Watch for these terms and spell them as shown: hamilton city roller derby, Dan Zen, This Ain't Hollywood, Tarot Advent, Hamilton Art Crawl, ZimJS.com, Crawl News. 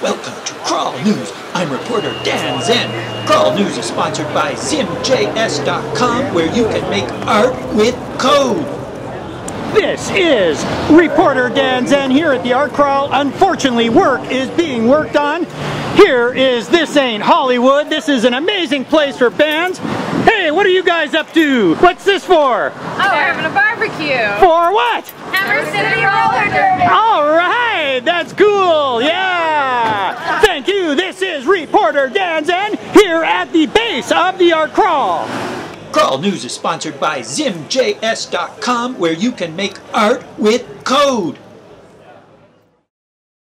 Welcome to Crawl News. I'm reporter Dan Zen. Crawl News is sponsored by ZimJS.com, where you can make art with code. This is reporter Dan Zen here at the Art Crawl. Unfortunately, work is being worked on. Here is This Ain't Hollywood. This is an amazing place for bands. Hey, what are you guys up to? What's this for? Oh, we're having a barbecue. For what? Hammer City Roller Derby. All right, that's cool, yeah. Thank you, this is reporter Dan Zen here at the base of the Art Crawl. Crawl News is sponsored by ZimJS.com, where you can make art with code.